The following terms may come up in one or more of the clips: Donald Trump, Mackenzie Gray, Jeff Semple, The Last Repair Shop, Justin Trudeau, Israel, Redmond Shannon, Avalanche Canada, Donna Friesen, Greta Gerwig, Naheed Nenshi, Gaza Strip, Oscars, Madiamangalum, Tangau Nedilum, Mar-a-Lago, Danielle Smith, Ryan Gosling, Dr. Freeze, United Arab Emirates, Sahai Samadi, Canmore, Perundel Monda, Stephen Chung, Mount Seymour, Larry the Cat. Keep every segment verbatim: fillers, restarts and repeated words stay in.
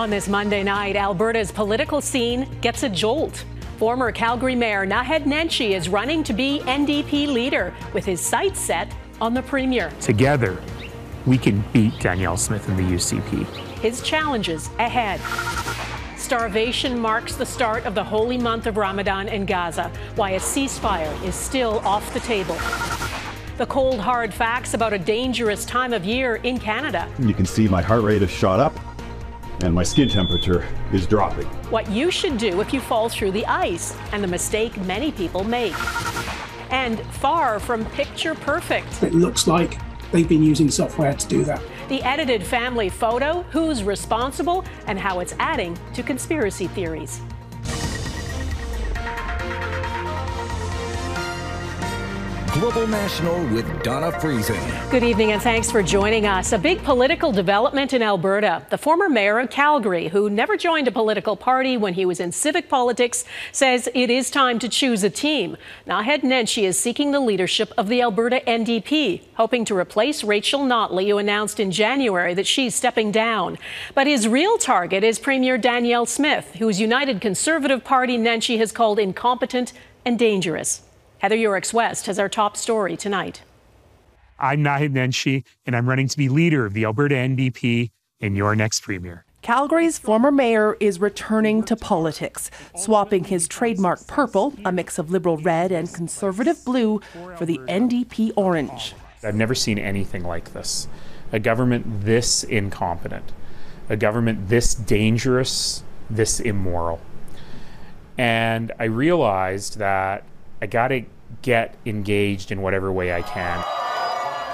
On this Monday night, Alberta's political scene gets a jolt. Former Calgary Mayor Naheed Nenshi is running to be N D P leader with his sights set on the premier. Together, we can beat Danielle Smith in the U C P. His challenges ahead. Starvation marks the start of the holy month of Ramadan in Gaza. Why a ceasefire is still off the table. The cold, hard facts about a dangerous time of year in Canada. You can see my heart rate has shot up and my skin temperature is dropping. What you should do if you fall through the ice and the mistake many people make. And far from picture perfect. It looks like they've been using software to do that. The edited family photo, who's responsible, and how it's adding to conspiracy theories. Global National with Donna Friesen. Good evening and thanks for joining us. A big political development in Alberta. The former mayor of Calgary, who never joined a political party when he was in civic politics, says it is time to choose a team. Naheed Nenshi is seeking the leadership of the Alberta N D P, hoping to replace Rachel Notley, who announced in January that she's stepping down. But his real target is Premier Danielle Smith, whose United Conservative Party Nenshi has called incompetent and dangerous. Heather Yourex-West has our top story tonight. I'm Naheed Nenshi, and I'm running to be leader of the Alberta N D P and your next premier. Calgary's former mayor is returning to politics, swapping his trademark purple, a mix of liberal red and conservative blue, for the N D P orange. I've never seen anything like this. A government this incompetent, a government this dangerous, this immoral. And I realized that I gotta get engaged in whatever way I can.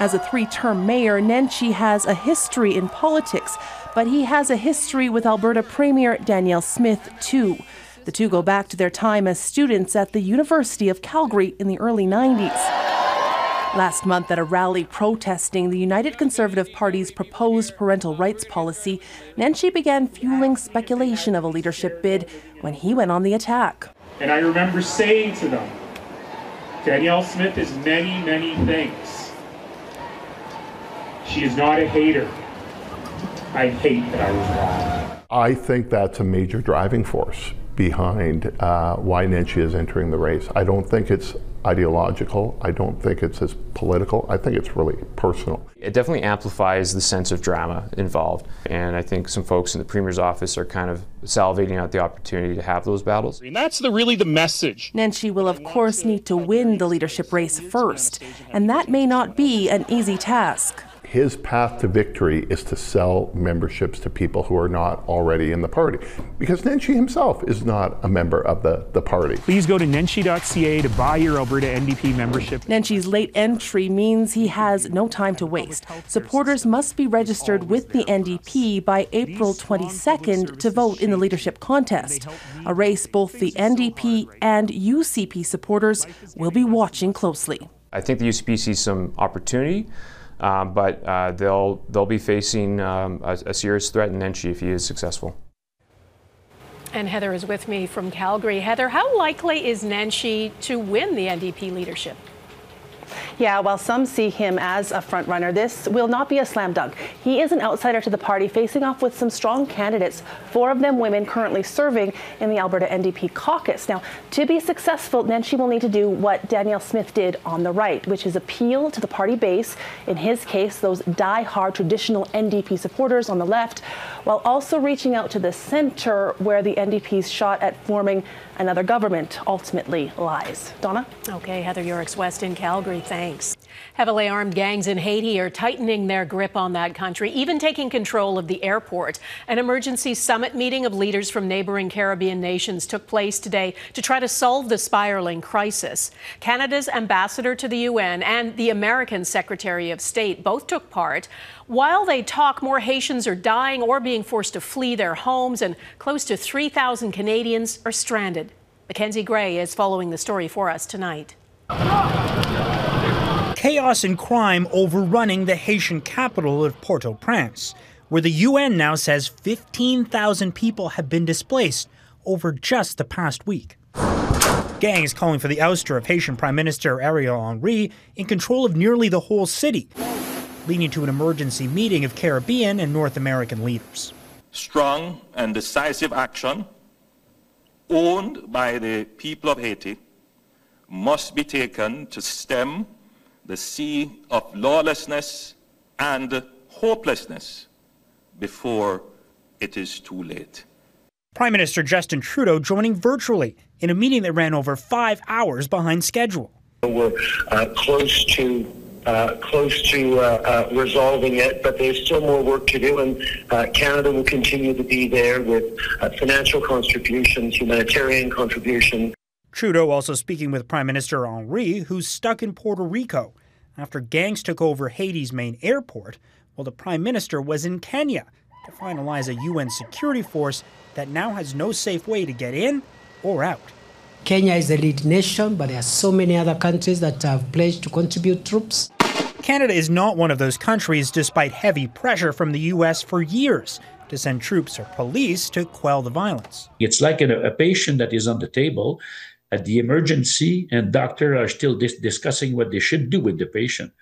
As a three-term mayor, Nenshi has a history in politics, but he has a history with Alberta Premier Danielle Smith, too. The two go back to their time as students at the University of Calgary in the early nineties. Last month, at a rally protesting the United Conservative Party's proposed parental rights policy, Nenshi began fueling speculation of a leadership bid when he went on the attack. And I remember saying to them, Danielle Smith is many, many things. She is not a hater. I hate that I was wrong. I think that's a major driving force behind uh, why Nenshi is entering the race. I don't think it's ideological. I don't think it's as political. I think it's really personal. It definitely amplifies the sense of drama involved. And I think some folks in the Premier's office are kind of salivating out the opportunity to have those battles. And that's the, really the message. Nenshi will, of course, need to win the leadership race first. And that may not be an easy task. His path to victory is to sell memberships to people who are not already in the party, because Nenshi himself is not a member of the, the party. Please go to nenshi dot c a to buy your Alberta N D P membership. Nenshi's late entry means he has no time to waste. Supporters must be registered with the N D P by April twenty-second to vote in the leadership contest, a race both the N D P and U C P supporters will be watching closely. I think the U C P sees some opportunity. Uh, but uh, they'll they'll be facing um, a, a serious threat in Nenshi if he is successful. And Heather is with me from Calgary. Heather, how likely is Nenshi to win the N D P leadership? Yeah, while some see him as a front-runner, this will not be a slam dunk. He is an outsider to the party, facing off with some strong candidates, four of them women currently serving in the Alberta N D P caucus. Now, to be successful, Nenshi will need to do what Danielle Smith did on the right, which is appeal to the party base, in his case, those die-hard traditional N D P supporters on the left, while also reaching out to the centre, where the N D P's shot at forming another government ultimately lies. Donna? Okay, Heather Yourex-West in Calgary. Thanks. Heavily armed gangs in Haiti are tightening their grip on that country, even taking control of the airport. An emergency summit meeting of leaders from neighboring Caribbean nations took place today to try to solve the spiraling crisis. Canada's ambassador to the U N and the American Secretary of State both took part. While they talk, more Haitians are dying or being forced to flee their homes, and close to three thousand Canadians are stranded. Mackenzie Gray is following the story for us tonight. Chaos and crime overrunning the Haitian capital of Port-au-Prince, where the U N now says fifteen thousand people have been displaced over just the past week. Gangs calling for the ouster of Haitian Prime Minister Ariel Henry, in control of nearly the whole city, leading to an emergency meeting of Caribbean and North American leaders. strong and decisive action owned by the people of Haiti must be taken to stem the sea of lawlessness and hopelessness before it is too late. Prime Minister Justin Trudeau joining virtually in a meeting that ran over five hours behind schedule. We're uh, close to uh, close to uh, uh, resolving it, but there's still more work to do, and uh, Canada will continue to be there with uh, financial contributions, humanitarian contributions. Trudeau also speaking with Prime Minister Henry, who's stuck in Puerto Rico after gangs took over Haiti's main airport, while the Prime Minister was in Kenya to finalize a U N security force that now has no safe way to get in or out. Kenya is the lead nation, but there are so many other countries that have pledged to contribute troops. Canada is not one of those countries, despite heavy pressure from the U S for years to send troops or police to quell the violence. It's like a, a patient that is on the table at the emergency, and doctors are still dis- discussing what they should do with the patient.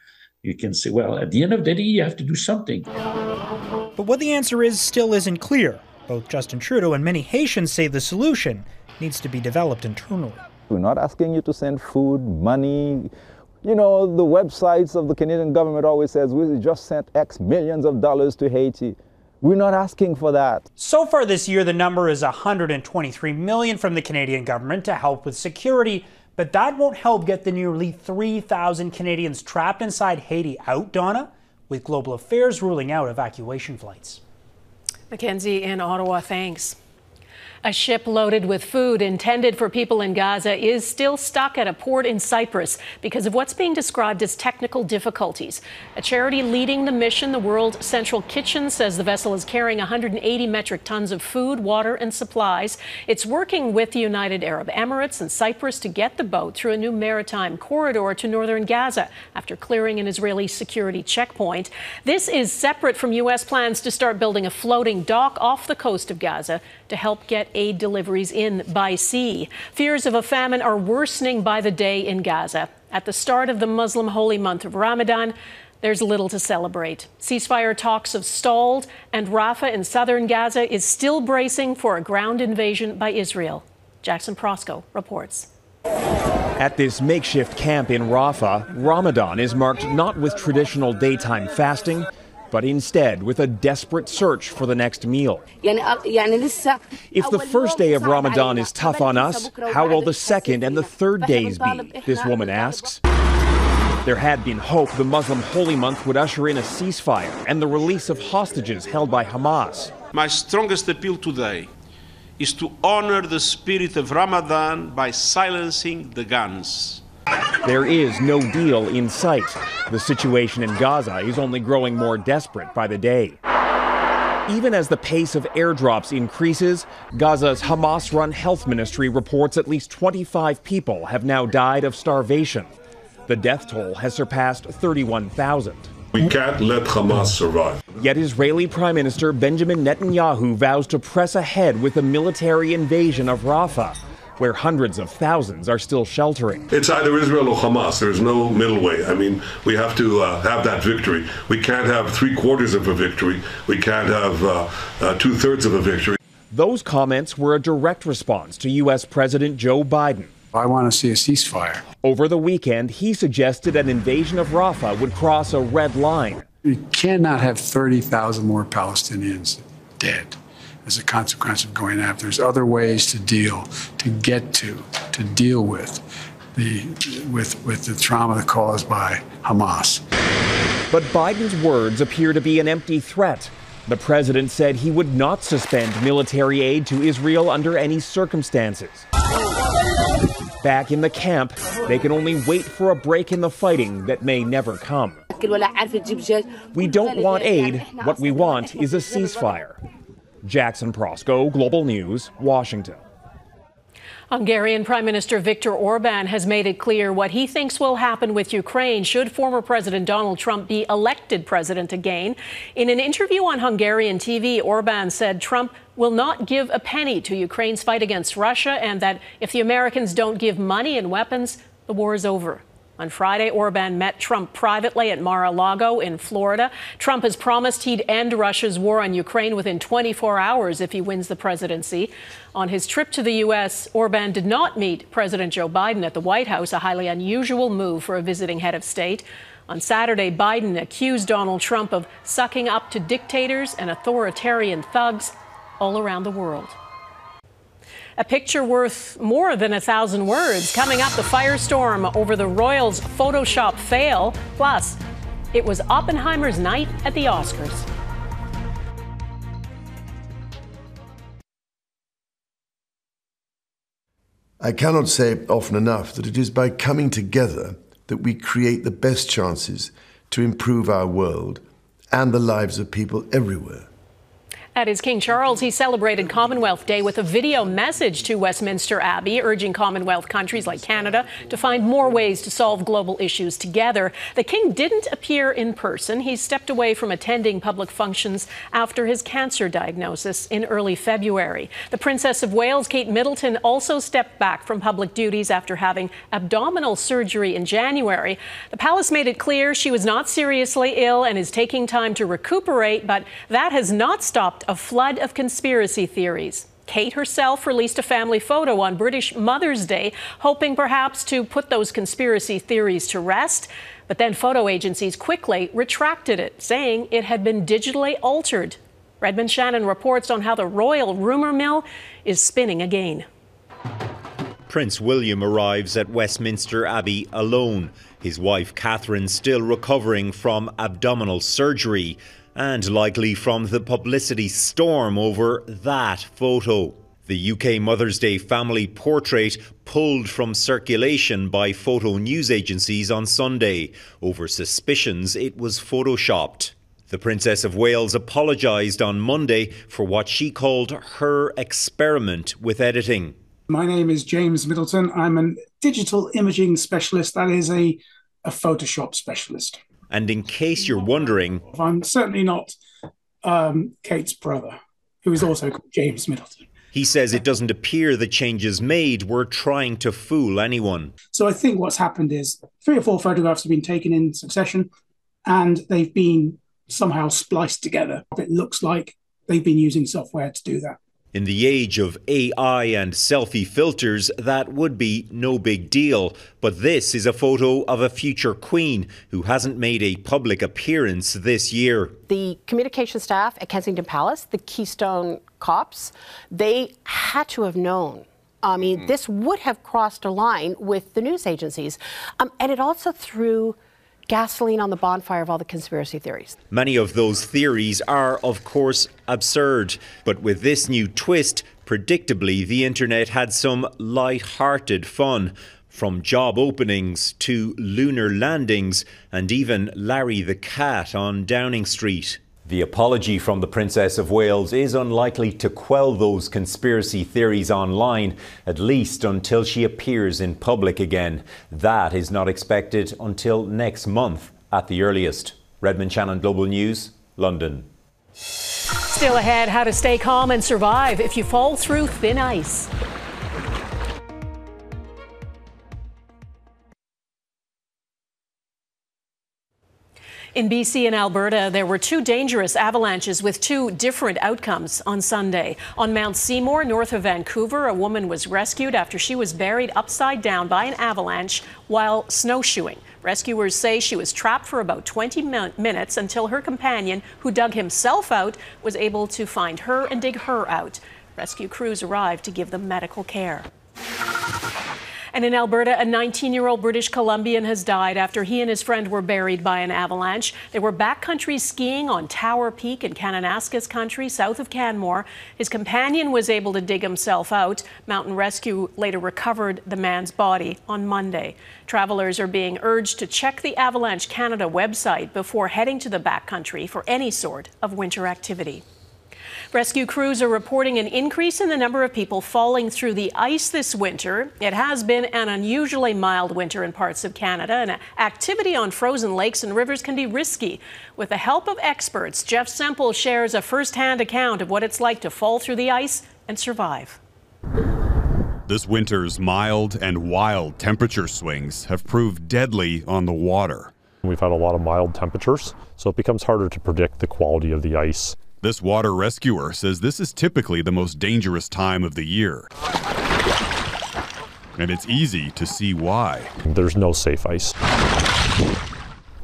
You can say, well, at the end of the day, you have to do something. But what the answer is still isn't clear. Both Justin Trudeau and many Haitians say the solution needs to be developed internally. We're not asking you to send food, money. You know, the websites of the Canadian government always says, we just sent X millions of dollars to Haiti. We're not asking for that. So far this year, the number is one hundred twenty-three million dollars from the Canadian government to help with security, but that won't help get the nearly three thousand Canadians trapped inside Haiti out, Donna, with Global Affairs ruling out evacuation flights. Mackenzie in Ottawa, thanks. A ship loaded with food intended for people in Gaza is still stuck at a port in Cyprus because of what's being described as technical difficulties. A charity leading the mission, the World Central Kitchen, says the vessel is carrying one hundred eighty metric tons of food, water and supplies. It's working with the United Arab Emirates and Cyprus to get the boat through a new maritime corridor to northern Gaza after clearing an Israeli security checkpoint. This is separate from U S plans to start building a floating dock off the coast of Gaza to help get aid deliveries in by sea. Fears of a famine are worsening by the day in Gaza. At the start of the Muslim holy month of Ramadan, there's little to celebrate. Ceasefire talks have stalled, and Rafah in southern Gaza is still bracing for a ground invasion by Israel. Jackson Proskow reports. At this makeshift camp in Rafah, Ramadan is marked not with traditional daytime fasting, but instead with a desperate search for the next meal. If the first day of Ramadan is tough on us, how will the second and the third days be? This woman asks. There had been hope the Muslim holy month would usher in a ceasefire and the release of hostages held by Hamas. My strongest appeal today is to honor the spirit of Ramadan by silencing the guns. There is no deal in sight. The situation in Gaza is only growing more desperate by the day. Even as the pace of airdrops increases, Gaza's Hamas-run health ministry reports at least twenty-five people have now died of starvation. The death toll has surpassed thirty-one thousand. We can't let Hamas survive. Yet Israeli Prime Minister Benjamin Netanyahu vows to press ahead with a military invasion of Rafah, where hundreds of thousands are still sheltering. It's either Israel or Hamas. There's no middle way. I mean, we have to uh, have that victory. We can't have three quarters of a victory. We can't have uh, uh, two thirds of a victory. Those comments were a direct response to U S President Joe Biden. I want to see a ceasefire. Over the weekend, he suggested an invasion of Rafah would cross a red line. We cannot have thirty thousand more Palestinians dead as a consequence of going after. There's other ways to deal, to get to, to deal with the, with, with the trauma caused by Hamas. But Biden's words appear to be an empty threat. The president said he would not suspend military aid to Israel under any circumstances. Back in the camp, they can only wait for a break in the fighting that may never come. We don't want aid. What we want is a ceasefire. Jackson Proskow, Global News, Washington. Hungarian Prime Minister Viktor Orban has made it clear what he thinks will happen with Ukraine should former President Donald Trump be elected president again. In an interview on Hungarian T V, Orban said Trump will not give a penny to Ukraine's fight against Russia and that if the Americans don't give money and weapons, the war is over. On Friday, Orban met Trump privately at Mar-a-Lago in Florida. Trump has promised he'd end Russia's war on Ukraine within twenty-four hours if he wins the presidency. On his trip to the U S, Orban did not meet President Joe Biden at the White House, a highly unusual move for a visiting head of state. On Saturday, Biden accused Donald Trump of sucking up to dictators and authoritarian thugs all around the world. A picture worth more than a thousand words. Coming up, the firestorm over the Royals' Photoshop fail. Plus, it was Oppenheimer's night at the Oscars. I cannot say often enough that it is by coming together that we create the best chances to improve our world and the lives of people everywhere. That is King Charles. He celebrated Commonwealth Day with a video message to Westminster Abbey, urging Commonwealth countries like Canada to find more ways to solve global issues together. The King didn't appear in person. He stepped away from attending public functions after his cancer diagnosis in early February. The Princess of Wales, Kate Middleton, also stepped back from public duties after having abdominal surgery in January. The palace made it clear she was not seriously ill and is taking time to recuperate, but that has not stopped a flood of conspiracy theories. Kate herself released a family photo on British Mother's Day, hoping perhaps to put those conspiracy theories to rest. But then photo agencies quickly retracted it, saying it had been digitally altered. Redmond Shannon reports on how the royal rumor mill is spinning again. Prince William arrives at Westminster Abbey alone. His wife Catherine still recovering from abdominal surgery, and likely from the publicity storm over that photo. The U K Mother's Day family portrait pulled from circulation by photo news agencies on Sunday over suspicions it was photoshopped. The Princess of Wales apologised on Monday for what she called her experiment with editing. My name is James Middleton. I'm a digital imaging specialist, that is a, a Photoshop specialist. And in case you're wondering, I'm certainly not um, Kate's brother, who is also called James Middleton. He says it doesn't appear the changes made were trying to fool anyone. So I think what's happened is three or four photographs have been taken in succession, and they've been somehow spliced together. It looks like they've been using software to do that. In the age of A I and selfie filters, that would be no big deal. But this is a photo of a future queen who hasn't made a public appearance this year. The communication staff at Kensington Palace, the Keystone Cops, they had to have known. I mean, mm. this would have crossed a line with the news agencies. Um, and it also threw gasoline on the bonfire of all the conspiracy theories. Many of those theories are, of course, absurd. But with this new twist, predictably, the internet had some light-hearted fun. From job openings to lunar landings and even Larry the Cat on Downing Street. The apology from the Princess of Wales is unlikely to quell those conspiracy theories online, at least until she appears in public again. That is not expected until next month at the earliest. Redmond Shannon, Global News, London. Still ahead, how to stay calm and survive if you fall through thin ice. In B C and Alberta, there were two dangerous avalanches with two different outcomes on Sunday. On Mount Seymour, north of Vancouver, a woman was rescued after she was buried upside down by an avalanche while snowshoeing. Rescuers say she was trapped for about twenty minutes until her companion, who dug himself out, was able to find her and dig her out. Rescue crews arrived to give them medical care. And in Alberta, a nineteen-year-old British Columbian has died after he and his friend were buried by an avalanche. They were backcountry skiing on Tower Peak in Kananaskis country, south of Canmore. His companion was able to dig himself out. Mountain Rescue later recovered the man's body on Monday. Travelers are being urged to check the Avalanche Canada website before heading to the backcountry for any sort of winter activity. Rescue crews are reporting an increase in the number of people falling through the ice this winter. It has been an unusually mild winter in parts of Canada, and activity on frozen lakes and rivers can be risky. With the help of experts, Jeff Semple shares a first-hand account of what it's like to fall through the ice and survive. This winter's mild and wild temperature swings have proved deadly on the water. We've had a lot of mild temperatures, so it becomes harder to predict the quality of the ice. This water rescuer says this is typically the most dangerous time of the year. And it's easy to see why. There's no safe ice.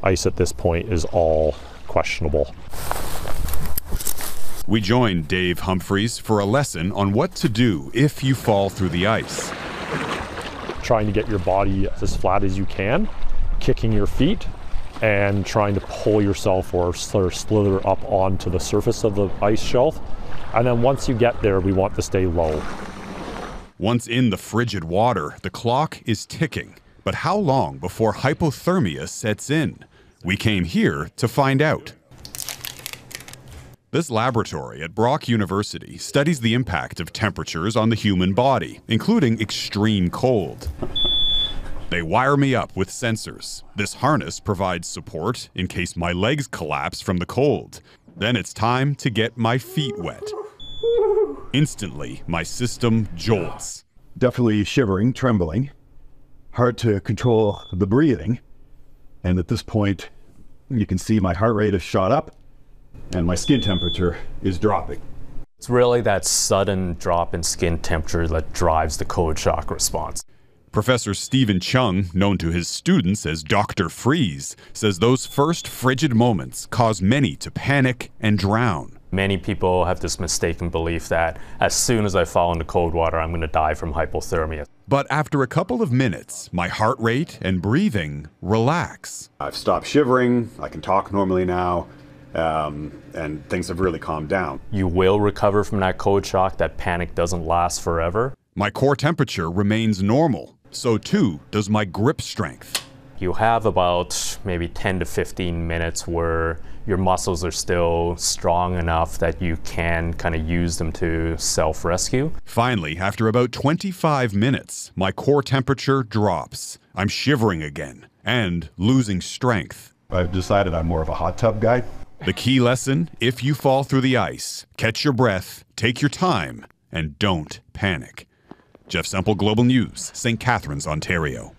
Ice at this point is all questionable. We joined Dave Humphreys for a lesson on what to do if you fall through the ice. Trying to get your body as flat as you can, kicking your feet, and trying to pull yourself or slither up onto the surface of the ice shelf. And then once you get there, we want to stay low. Once in the frigid water, the clock is ticking. But how long before hypothermia sets in? We came here to find out. This laboratory at Brock University studies the impact of temperatures on the human body, including extreme cold. They wire me up with sensors. This harness provides support in case my legs collapse from the cold. Then it's time to get my feet wet. Instantly, my system jolts. Definitely shivering, trembling. Hard to control the breathing. And at this point, you can see my heart rate has shot up. And my skin temperature is dropping. It's really that sudden drop in skin temperature that drives the cold shock response. Professor Stephen Chung, known to his students as Doctor Freeze, says those first frigid moments cause many to panic and drown. Many people have this mistaken belief that as soon as I fall into cold water, I'm going to die from hypothermia. But after a couple of minutes, my heart rate and breathing relax. I've stopped shivering. I can talk normally now. Um, and things have really calmed down. You will recover from that cold shock. That panic doesn't last forever. My core temperature remains normal. So too does my grip strength. You have about maybe ten to fifteen minutes where your muscles are still strong enough that you can kind of use them to self-rescue. Finally, after about twenty-five minutes, my core temperature drops. I'm shivering again and losing strength. I've decided I'm more of a hot tub guy. The key lesson, if you fall through the ice, catch your breath, take your time, and don't panic. Jeff Semple, Global News, Saint Catharines, Ontario.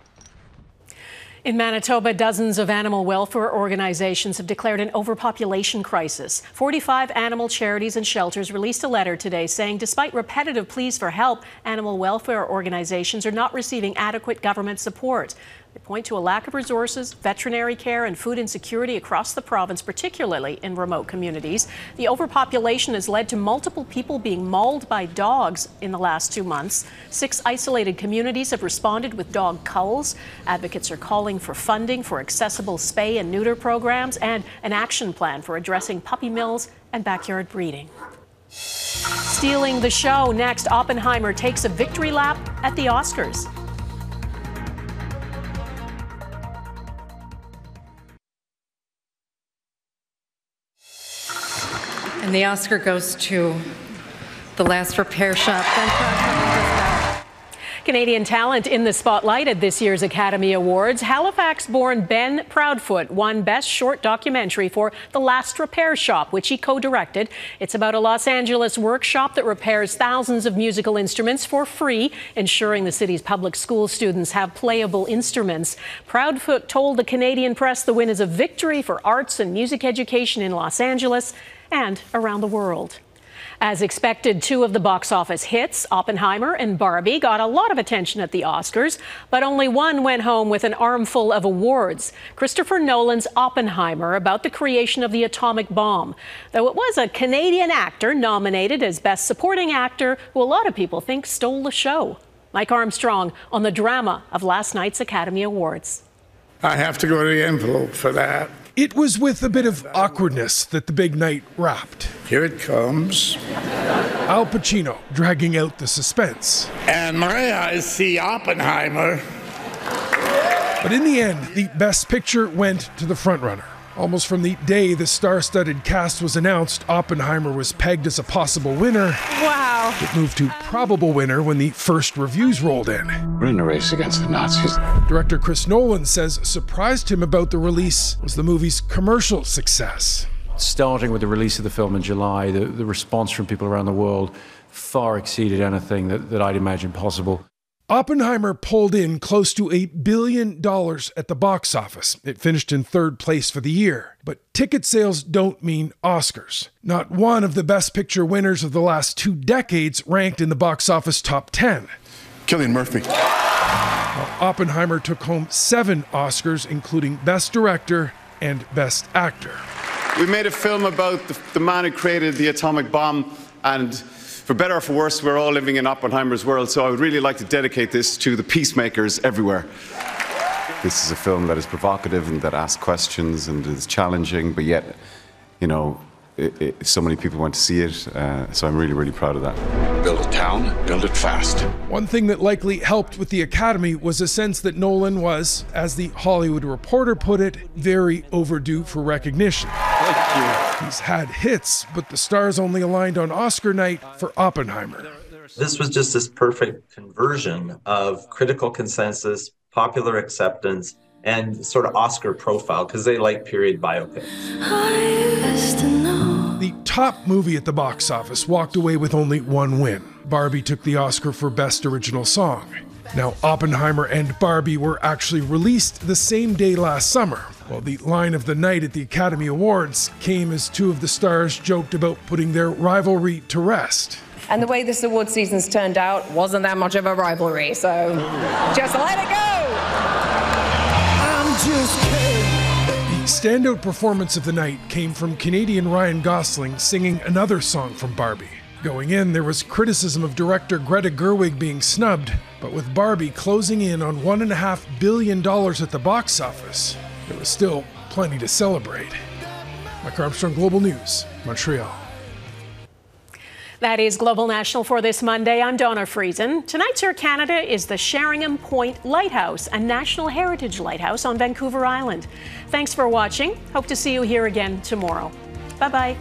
In Manitoba, dozens of animal welfare organizations have declared an overpopulation crisis. forty-five animal charities and shelters released a letter today saying despite repetitive pleas for help, animal welfare organizations are not receiving adequate government support. They point to a lack of resources, veterinary care and food insecurity across the province, particularly in remote communities. The overpopulation has led to multiple people being mauled by dogs in the last two months. Six isolated communities have responded with dog culls. Advocates are calling for funding for accessible spay and neuter programs and an action plan for addressing puppy mills and backyard breeding. Stealing the show next, Oppenheimer takes a victory lap at the Oscars. And the Oscar goes to The Last Repair Shop. Canadian talent in the spotlight at this year's Academy Awards. Halifax-born Ben Proudfoot won Best Short Documentary for The Last Repair Shop, which he co-directed. It's about a Los Angeles workshop that repairs thousands of musical instruments for free, ensuring the city's public school students have playable instruments. Proudfoot told the Canadian press the win is a victory for arts and music education in Los Angeles and around the world. As expected, two of the box office hits, Oppenheimer and Barbie, got a lot of attention at the Oscars, but only one went home with an armful of awards. Christopher Nolan's Oppenheimer, about the creation of the atomic bomb. Though it was a Canadian actor nominated as Best Supporting Actor, who a lot of people think stole the show. Mike Armstrong on the drama of last night's Academy Awards. I have to go to the envelope for that. It was with a bit of awkwardness that the big night wrapped. Here it comes. Al Pacino dragging out the suspense. And my eyes see Oppenheimer. But in the end, the Best Picture went to the frontrunner. Almost from the day the star-studded cast was announced, Oppenheimer was pegged as a possible winner. Wow. It moved to probable winner when the first reviews rolled in. We're in a race against the Nazis. Director Chris Nolan says surprised him about the release was the movie's commercial success. Starting with the release of the film in July, the, the response from people around the world far exceeded anything that, that I'd imagined possible. Oppenheimer pulled in close to eight billion dollars at the box office. It finished in third place for the year. But ticket sales don't mean Oscars. Not one of the Best Picture winners of the last two decades ranked in the box office top ten. Cillian Murphy. Oppenheimer took home seven Oscars, including Best Director and Best Actor. We made a film about the, the man who created the atomic bomb, and for better or for worse, we're all living in Oppenheimer's world, so I would really like to dedicate this to the peacemakers everywhere. This is a film that is provocative and that asks questions and is challenging, but yet, you know, it, it, so many people want to see it, uh, so I'm really, really proud of that. Build a town, build it fast. One thing that likely helped with the Academy was a sense that Nolan was, as the Hollywood Reporter put it, very overdue for recognition. Thank you. He's had hits, but the stars only aligned on Oscar night for Oppenheimer. This was just this perfect conversion of critical consensus, popular acceptance, and sort of Oscar profile, because they like period biopics. I used to know. The top movie at the box office walked away with only one win. Barbie took the Oscar for Best Original Song. Now, Oppenheimer and Barbie were actually released the same day last summer, while the line of the night at the Academy Awards came as two of the stars joked about putting their rivalry to rest. And the way this award season's turned out wasn't that much of a rivalry, so just let it go! The standout performance of the night came from Canadian Ryan Gosling singing another song from Barbie. Going in, there was criticism of director Greta Gerwig being snubbed, but with Barbie closing in on one and a half billion dollars at the box office, there was still plenty to celebrate. Mike Armstrong, Global News, Montreal. That is Global National for this Monday. I'm Donna Friesen. Tonight's Air Canada is the Sheringham Point Lighthouse, a National Heritage Lighthouse on Vancouver Island. Thanks for watching. Hope to see you here again tomorrow. Bye-bye.